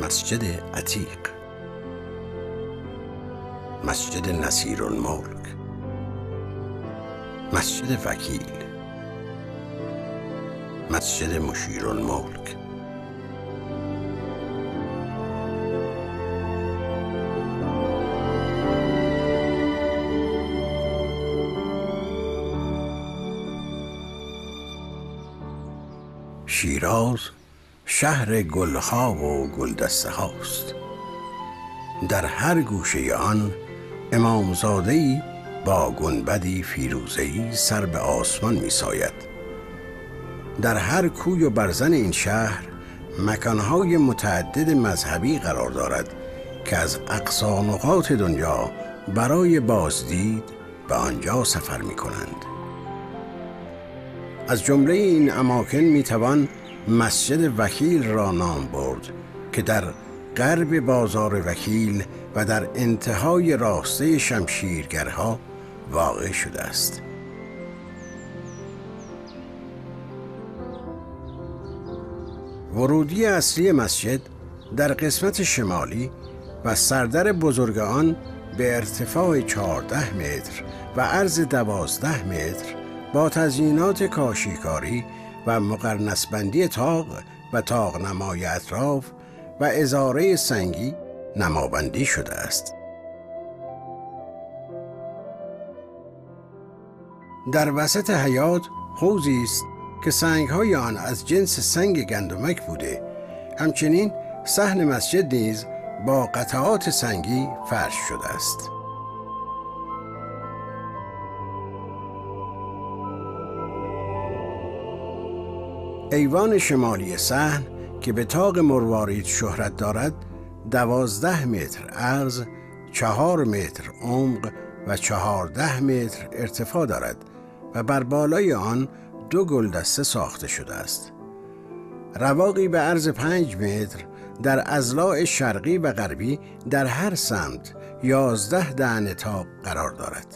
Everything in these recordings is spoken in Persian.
مسجد عتیق، مسجد نصیرالملک، مسجد وکیل، مسجد مشیرالملک. شیراز شهر گلها و گلدسته هاست. در هر گوشه آن امامزاده‌ای با گنبدی فیروزه‌ای سر به آسمان می‌ساید. در هر کوی و برزن این شهر مکانهای متعدد مذهبی قرار دارد که از اقصا نقاط دنیا برای بازدید به آنجا سفر می‌کنند. از جمله این اماکن میتوان مسجد وکیل را نام برد که در غرب بازار وکیل و در انتهای راسته شمشیرگرها واقع شده است. ورودی اصلی مسجد در قسمت شمالی و سردر بزرگ آن به ارتفاع 14 متر و عرض 12 متر با تزیینات کاشیکاری و مقرنسبندی تاق و تاق نمای اطراف و ازاره سنگی نمابندی شده است. در وسط حیاط حوضی است که سنگ‌های آن از جنس سنگ گندمک بوده. همچنین صحن مسجد نیز با قطعات سنگی فرش شده است. ایوان شمالی صحن که به طاق مروارید شهرت دارد 12 متر عرض، 4 متر عمق و 14 متر ارتفاع دارد و بر بالای آن 2 گلدسته ساخته شده است. رواقی به عرض 5 متر در اضلاع شرقی و غربی در هر سمت 11 دهن طاق قرار دارد.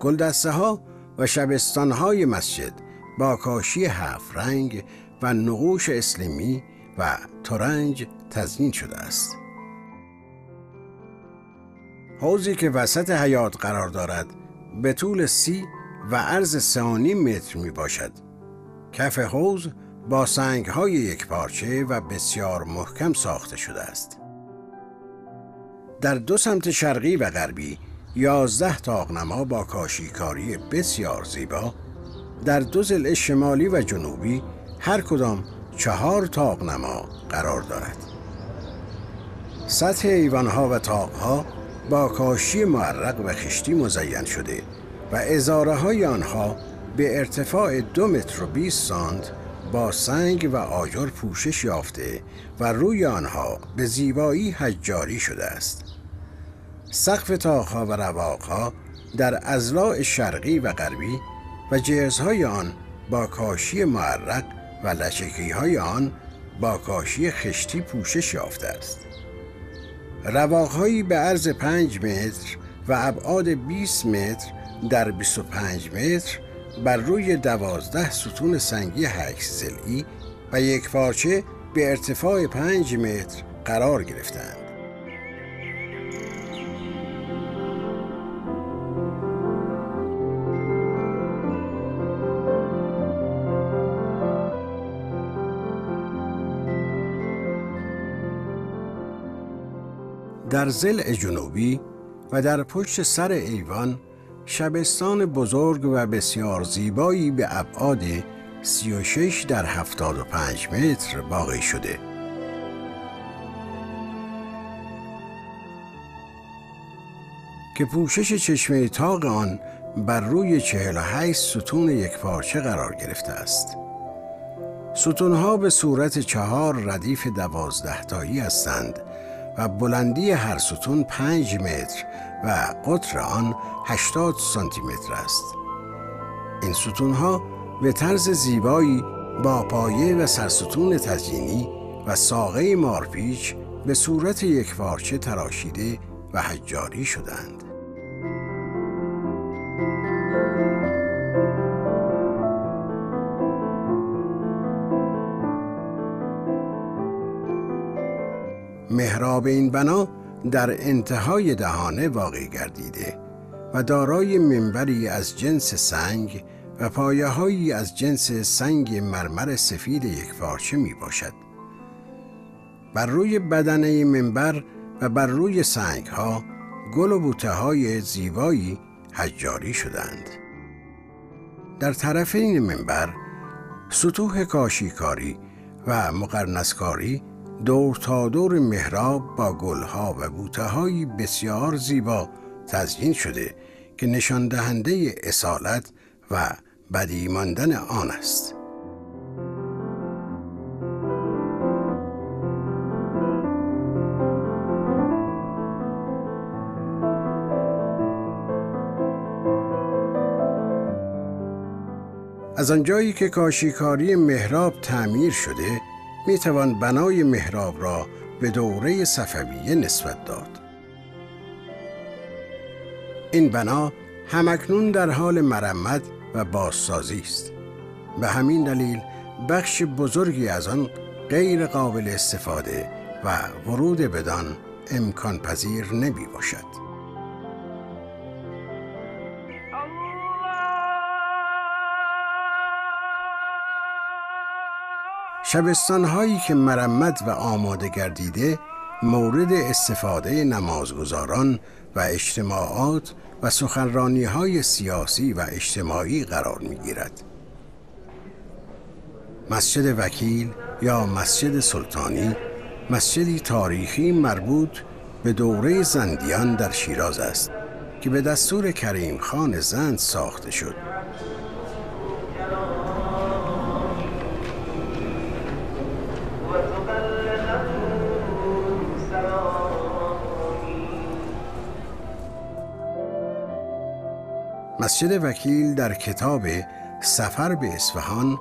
گلدسته ها و شبستان های مسجد با کاشی 7 رنگ و نقوش اسلامی و ترنج تزیین شده است. حوضی که وسط حیاط قرار دارد به طول 30 و عرض 3.5 متر می باشد. کف حوض با سنگ‌های یکپارچه و بسیار محکم ساخته شده است. در دو سمت شرقی و غربی 11 طاق‌نما با کاشیکاری بسیار زیبا، در دو ضلع شمالی و جنوبی هر کدام 4 طاق‌نما قرار دارد. سطح ایوانها و طاقها با کاشی معرق و خشتی مزین شده و ازاره های آنها به ارتفاع 2 متر و 20 سانت با سنگ و آجر پوشش یافته و روی آنها به زیبایی حجاری شده است. سقف طاقها و رواقها در اضلاع شرقی و غربی و جرزهای آن با کاشی معرق و لچکی‌های آن با کاشی خشتی پوشش یافته است. رواق‌هایی به عرض 5 متر و ابعاد 20 متر در 25 متر بر روی 12 ستون سنگی 8 ضلعی و یکپارچه به ارتفاع 5 متر قرار گرفتند. در ضلع جنوبی و در پشت سر ایوان شبستان بزرگ و بسیار زیبایی به ابعاد 36 در 75 متر واقع شده. که پوشش چشمه طاق آن بر روی 48 ستون یکپارچه قرار گرفته است. ستونها به صورت 4 ردیف 12 تایی هستند و بلندی هر ستون 5 متر و قطر آن 80 سانتی متر است. این ستونها به طرز زیبایی با پایه و سرستون تزیینی و ساقه مارپیچ به صورت یکپارچه تراشیده و حجاری شدند. محراب این بنا در انتهای دهانه واقع گردیده و دارای منبری از جنس سنگ و پایه‌هایی از جنس سنگ مرمر سفید یکپارچه می باشد. بر روی بدنه منبر و بر روی سنگ‌ها گل و بوته‌های زیبایی حجاری شدند. در طرفین منبر سطوح کاشیکاری و مقرنسکاری دور تا دور محراب با گلها و بوته‌های بسیار زیبا تزیین شده که نشان دهنده اصالت و بدیع ماندن آن است. از آنجایی که کاشیکاری محراب تعمیر شده، میتوان بنای محراب را به دوره صفویه نسبت داد. این بنا همکنون در حال مرمت و بازسازی است. به همین دلیل بخش بزرگی از آن غیر قابل استفاده و ورود بدان امکان پذیر نمی باشد. شبستان‌هایی که مرمت و آماده گردیده مورد استفاده نمازگزاران و اجتماعات و سخنرانی‌های سیاسی و اجتماعی قرار می‌گیرد. مسجد وکیل یا مسجد سلطانی مسجدی تاریخی مربوط به دوره زندیان در شیراز است که به دستور کریم خان زند ساخته شد. مسجد وکیل در کتاب سفر به اصفهان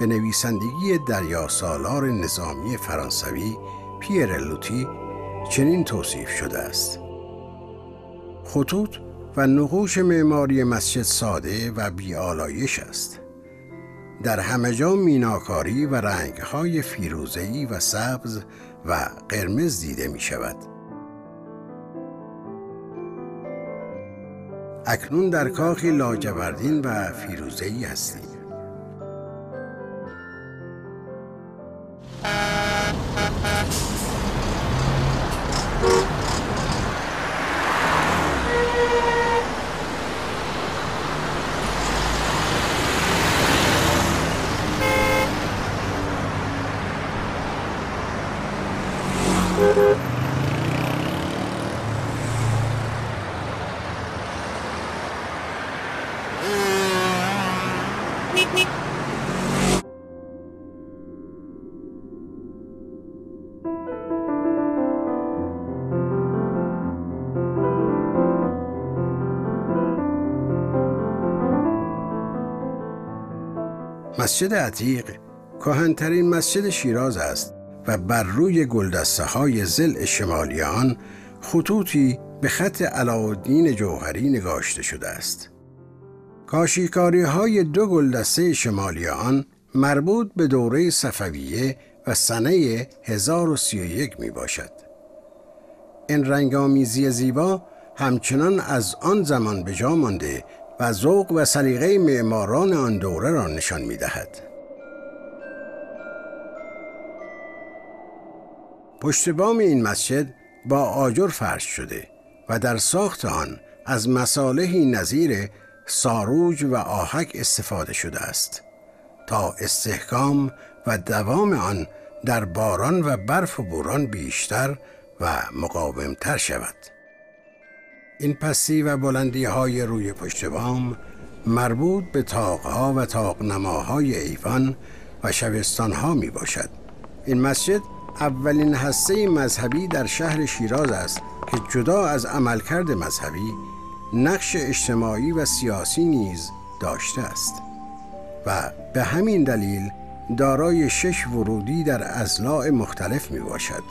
به نویسندگی دریا سالار نظامی فرانسوی پیرلوتی چنین توصیف شده است: خطوط و نقوش معماری مسجد ساده و بی‌آلایش است. در همه جا میناکاری و رنگ‌های فیروزه‌ای و سبز و قرمز دیده می‌شود. اکنون در کاخی لاجوردین و فیروزه‌ای هستیم. مسجد عتیق کهن‌ترین مسجد شیراز است و بر روی گلدسته‌های ضلع شمالی آن خطوطی به خط علاءالدین جوهری نگاشته شده است. کاشیکاری‌های دو گلدسته شمالی آن مربوط به دوره صفویه و سنه 1031 می‌باشد. این رنگ‌آمیزی زیبا همچنان از آن زمان به جا مانده و ذوق و سلیقه معماران آن دوره را نشان می‌دهد. پشت بام این مسجد با آجر فرش شده و در ساخت آن از مصالحی نظیر ساروج و آهک استفاده شده است تا استحکام و دوام آن در باران و برف و بوران بیشتر و مقاوم‌تر شود. این پستی و بلندی‌های روی پشت بام مربوط به طاق‌ها و طاق‌نماهای ایوان و شبستان‌ها می‌باشد. این مسجد اولین هسته مذهبی در شهر شیراز است که جدا از عملکرد مذهبی، نقش اجتماعی و سیاسی نیز داشته است و به همین دلیل دارای 6 ورودی در اضلاع مختلف می‌باشد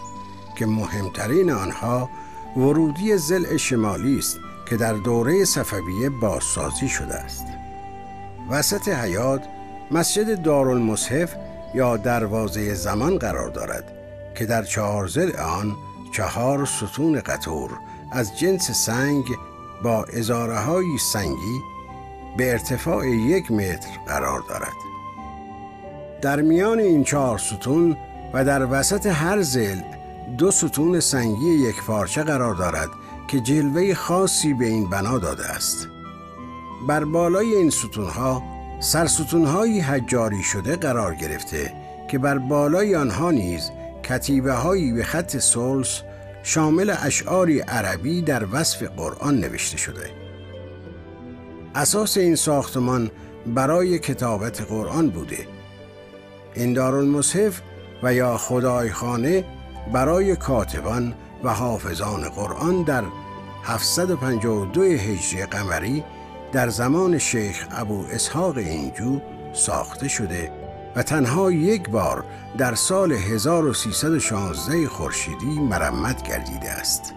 که مهمترین آنها ورودی ضلع شمالی است که در دوره صفویه بازسازی شده است. وسط حیاط مسجد دارالمصحف یا دروازه زمان قرار دارد که در 4 ضلع آن چهار ستون قطور از جنس سنگ با ازاره‌های سنگی به ارتفاع 1 متر قرار دارد. در میان این 4 ستون و در وسط هر ضلع 2 ستون سنگی یکپارچه قرار دارد که جلوه خاصی به این بنا داده است. بر بالای این ستونها سرستونهایی حجاری شده قرار گرفته که بر بالای آنها نیز کتیبه هایی به خط ثلث شامل اشعاری عربی در وصف قرآن نوشته شده. اساس این ساختمان برای کتابت قرآن بوده. این دارالمصحف و یا خدایخانه برای کاتبان و حافظان قرآن در 752 هجری قمری در زمان شیخ ابو اسحاق اینجو ساخته شده و تنها یک بار در سال 1316 خورشیدی مرمت گردیده است.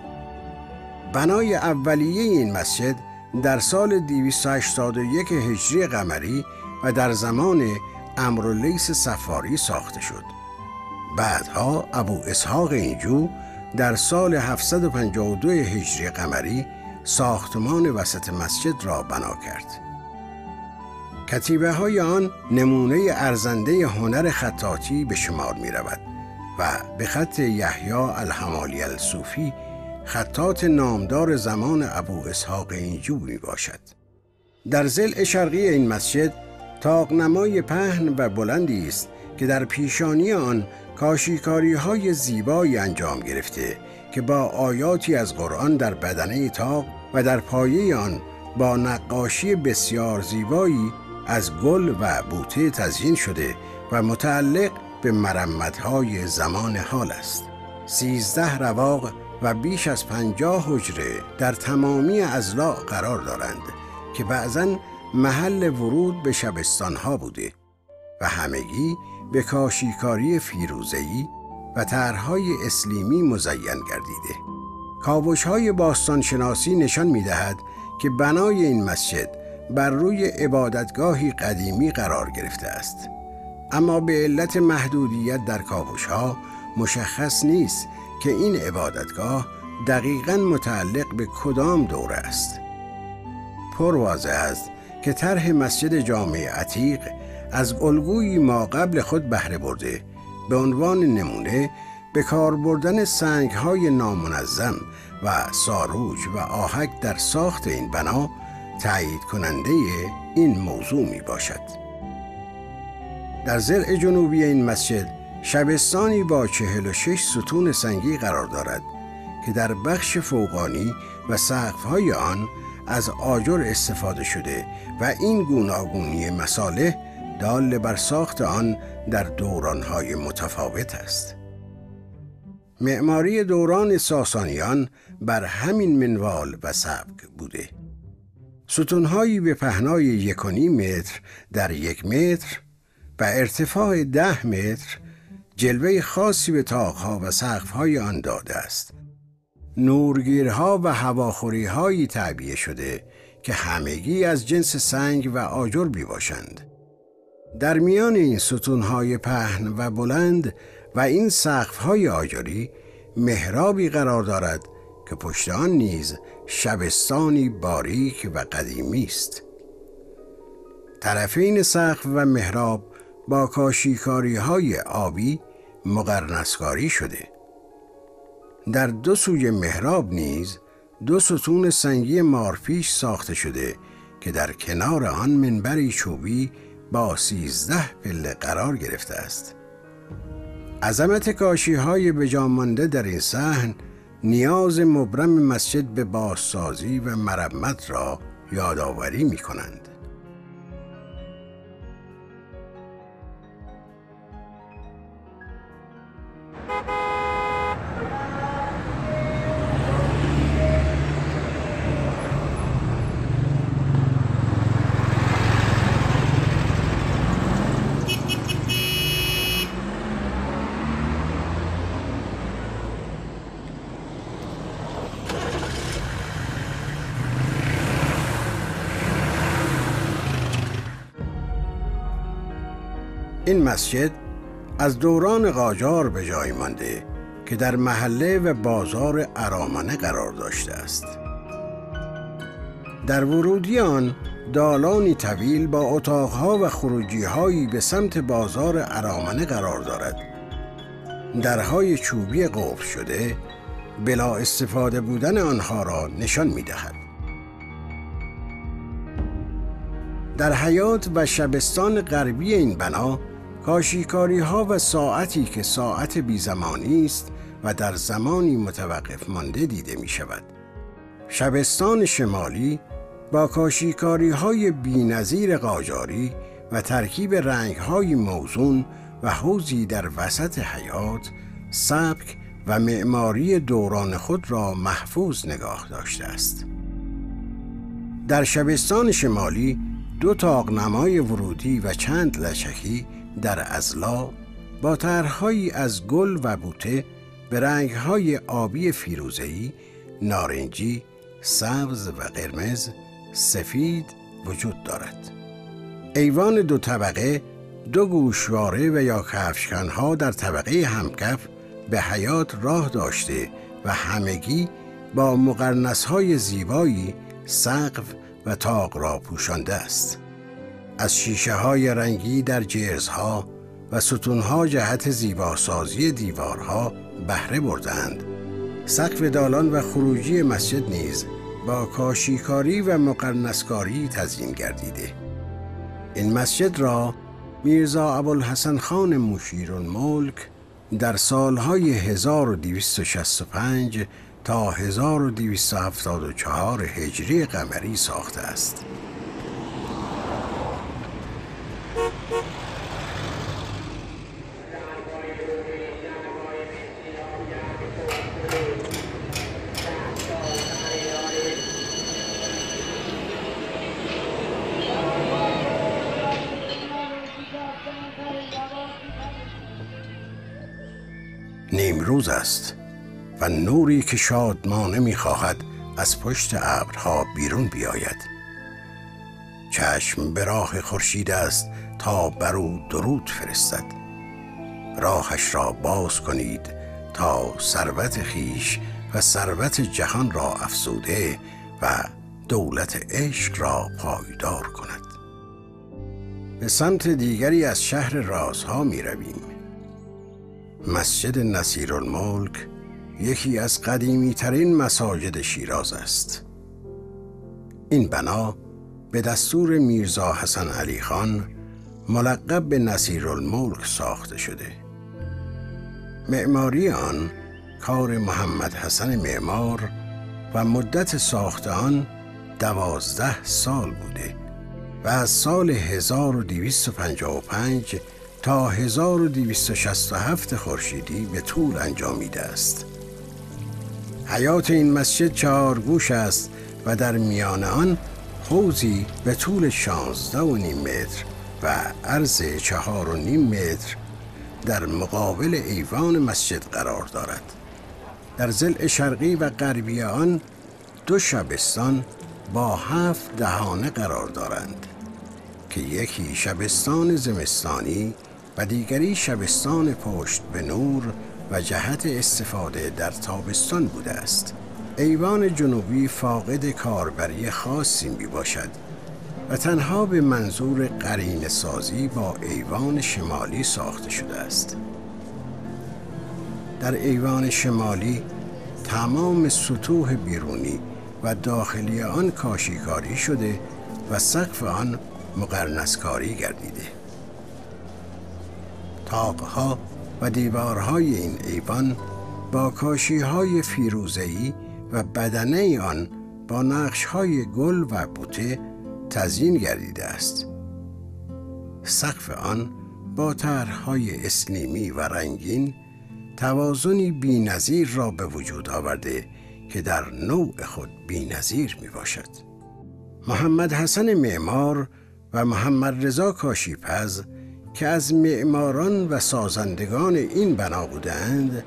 بنای اولیه این مسجد در سال 281 هجری قمری و در زمان عمرو لیث صفاری ساخته شد. بعدها ابو اسحاق اینجو در سال 752 هجری قمری ساختمان وسط مسجد را بنا کرد. کتیبه های آن نمونه ارزنده هنر خطاطی به شمار می رود و به خط یحیی الحمالی الصوفی خطاط نامدار زمان ابو اسحاق اینجو می باشد. در ضلع شرقی این مسجد طاق‌نمای پهن و بلندی است که در پیشانی آن کاشیکاری های زیبایی انجام گرفته که با آیاتی از قرآن در بدنه طاق و در پایه آن با نقاشی بسیار زیبایی از گل و بوته تزیین شده و متعلق به مرمت‌های زمان حال است. 13 رواق و بیش از 50 حجره در تمامی اضلاع قرار دارند که بعضاً محل ورود به شبستان‌ها بوده و همگی به کاشیکاری فیروزه‌ای و طرح‌های اسلیمی مزین گردیده. کاوش‌های باستانشناسی نشان می‌دهد که بنای این مسجد بر روی عبادتگاهی قدیمی قرار گرفته است، اما به علت محدودیت در کاوش‌ها مشخص نیست که این عبادتگاه دقیقاً متعلق به کدام دوره است. پرواضح است که طرح مسجد جامع عتیق از الگویی ما قبل خود بهره برده، به عنوان نمونه به کار بردن سنگ‌های نامنظم و ساروج و آهک در ساخت این بنا تأیید کننده این موضوع می باشد. در ضلع جنوبی این مسجد شبستانی با 46 ستون سنگی قرار دارد که در بخش فوقانی و سقف‌های آن از آجر استفاده شده و این گوناگونی مصالح دال بر ساخت آن در دوران‌های متفاوت است. معماری دوران ساسانیان بر همین منوال و سبک بوده. ستون‌هایی به پهنای 1.5 متر در 1 متر و ارتفاع 10 متر جلوه خاصی به طاق‌ها و سقف‌های آن داده است. نورگیرها و هواخوری‌هایی تعبیه شده که همگی از جنس سنگ و آجر می‌باشند. در میان این ستون‌های پهن و بلند و این سقف‌های آجری محرابی قرار دارد که پشت آن نیز شبستانی باریک و قدیمی است. طرفین سقف و محراب با کاشیکاری‌های آبی مقرنس‌کاری شده. در دو سوی محراب نیز 2 ستون سنگی مارپیچ ساخته شده که در کنار آن منبری چوبی با 13 پله قرار گرفته است. عظمت کاشی‌های بجامانده در این صحن نیاز مبرم مسجد به بازسازی و مرمت را یادآوری می‌کنند. این مسجد از دوران قاجار به جای مانده که در محله و بازار ارامنه قرار داشته است. در ورودی آن دالانی طویل با اتاقها و خروجیهایی به سمت بازار ارامنه قرار دارد. درهای چوبی قفل شده بلا استفاده بودن آنها را نشان می‌دهد. در حیاط و شبستان غربی این بنا کاشیکاری‌ها و ساعتی که ساعت بی‌زمانی است و در زمانی متوقف مانده دیده می‌شود. شبستان شمالی با کاشیکاری‌های بی‌نظیر قاجاری و ترکیب رنگ‌های موزون و حوضی در وسط حیاط، سبک و معماری دوران خود را محفوظ نگاه داشته است. در شبستان شمالی دو طاق‌نمای ورودی و چند لشکی در اضلاع با طرح‌هایی از گل و بوته به رنگ‌های آبی فیروزه‌ای، نارنجی، سبز و قرمز، سفید وجود دارد. ایوان دو طبقه، دو گوشواره و یا کفشکن‌ها در طبقه همکف به حیاط راه داشته و همگی با مقرنس‌های زیبایی سقف و تاق را پوشانده است. از شیشه‌های رنگی در جرزها و ستونها جهت زیباسازی دیوارها بهره بردند. سقف دالان و خروجی مسجد نیز با کاشیکاری و مقرنسکاری تزیین گردیده. این مسجد را میرزا ابوالحسن خان مشیرالملک در سالهای 1265 تا 1274 هجری قمری ساخته است. نیمروز است و نوری که شادمانه می‌خواهد از پشت ابرها بیرون بیاید. چشم به راه خورشید است تا بر او درود فرستد. راهش را باز کنید تا ثروت خویش و ثروت جهان را افزوده و دولت عشق را پایدار کند. به سمت دیگری از شهر رازها می‌رویم. مسجد نصیرالملک یکی از قدیمی ترین مساجد شیراز است. این بنا به دستور میرزا حسن علی خان ملقب به نصیرالملک ساخته شده. معماری آن کار محمد حسن معمار و مدت ساخت آن 12 سال بوده و از سال 1255 تا 1267 خورشیدی به طول انجامیده است. حیاط این مسجد 4 گوش است و در میان آن حوضی به طول 16.5 متر و عرض 4.5 متر در مقابل ایوان مسجد قرار دارد. در ضلع شرقی و غربی آن 2 شبستان با 7 دهانه قرار دارند که یکی شبستان زمستانی و دیگری شبستان پشت به نور و جهت استفاده در تابستان بوده است. ایوان جنوبی فاقد کاربری خاصی می باشد و تنها به منظور قرینه سازی با ایوان شمالی ساخته شده است. در ایوان شمالی تمام سطوح بیرونی و داخلی آن کاشیکاری شده و سقف آن مقرنسکاری گردیده. طاقها و دیوارهای این ایوان با کاشیهای فیروزه‌ای و بدنه آن با نقشهای گل و بوته تزیین گردیده است. سقف آن با طرحهای اسلیمی و رنگین توازنی بی‌نظیر را به وجود آورده که در نوع خود بی‌نظیر میباشد. محمد حسن معمار و محمد رضا کاشی‌پز که از معماران و سازندگان این بنا بودند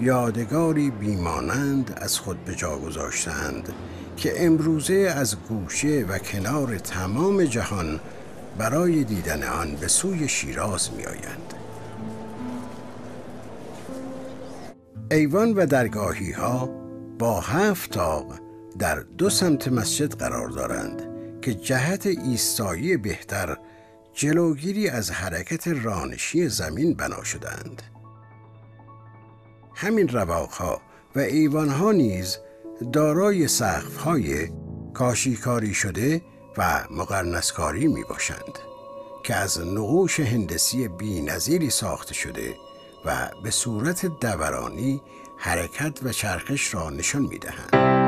یادگاری بیمانند از خود به جا گذاشتند که امروزه از گوشه و کنار تمام جهان برای دیدن آن به سوی شیراز می آیند. ایوان و درگاهی ها با 7 طاق در 2 سمت مسجد قرار دارند که جهت ایستایی بهتر جلوگیری از حرکت رانشی زمین بنا شدند. همین رواقها و ایوانها نیز دارای سقف‌های کاشیکاری شده و مقرنسکاری می باشند که از نقوش هندسی بی‌نظیری ساخته شده و به صورت دورانی حرکت و چرخش را نشان می دهند.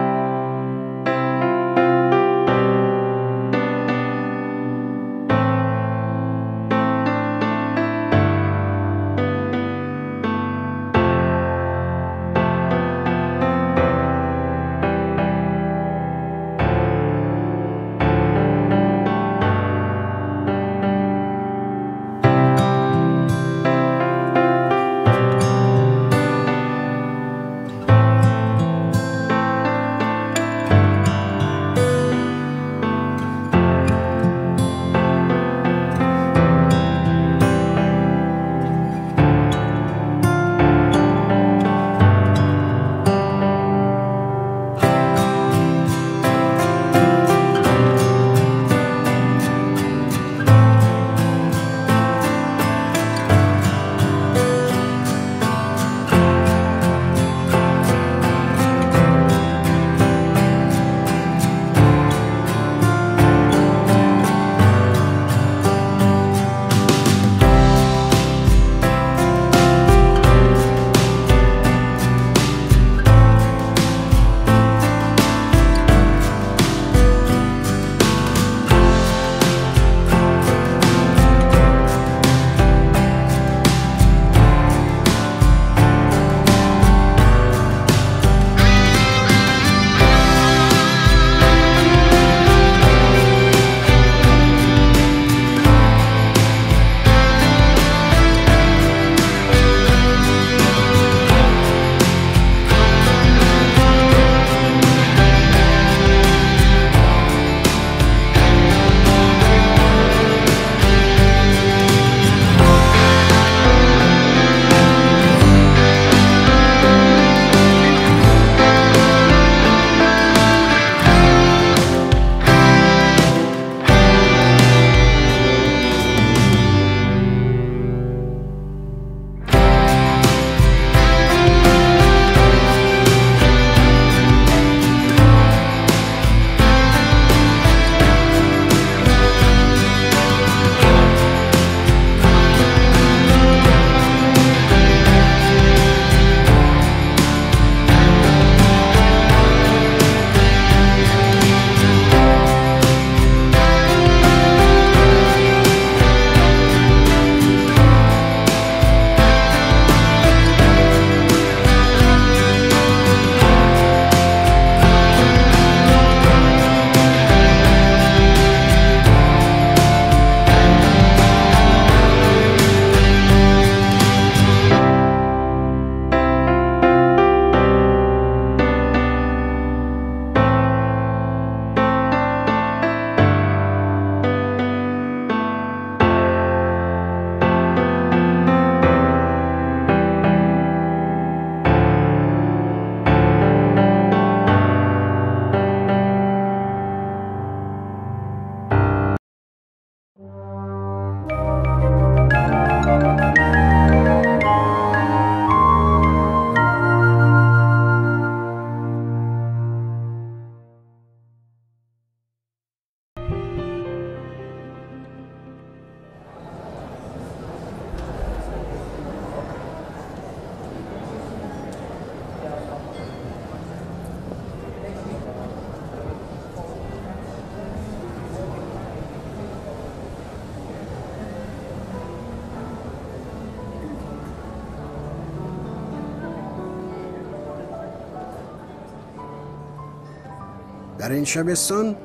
در این شبستان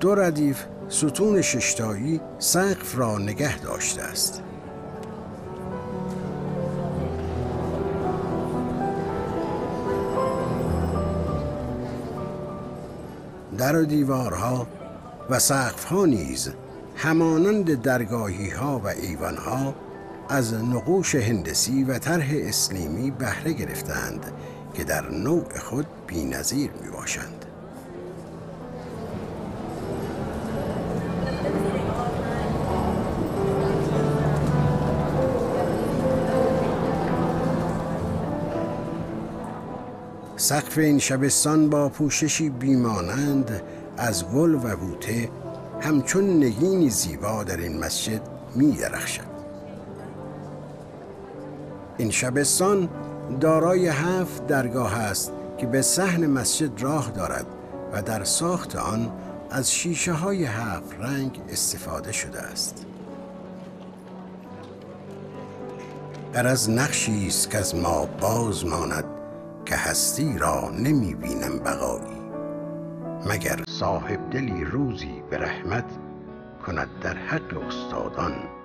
2 ردیف ستون ششتایی سقف را نگه داشته است. در و دیوارها و سقفها نیز همانند درگاهی ها و ایوانها از نقوش هندسی و طرح اسلیمی بهره گرفتند که در نوع خود بی‌نظیر میباشند. سقف این شبستان با پوششی بیمانند از گل و بوته همچون نگینی زیبا در این مسجد می درخشد. این شبستان دارای 7 درگاه است که به صحن مسجد راه دارد و در ساخت آن از شیشه های 7 رنگ استفاده شده است. غرض نقشی است که از ما باز ماند که هستی را نمی بینم بقایی، مگر صاحب دلی روزی به رحمت کند در حد استادان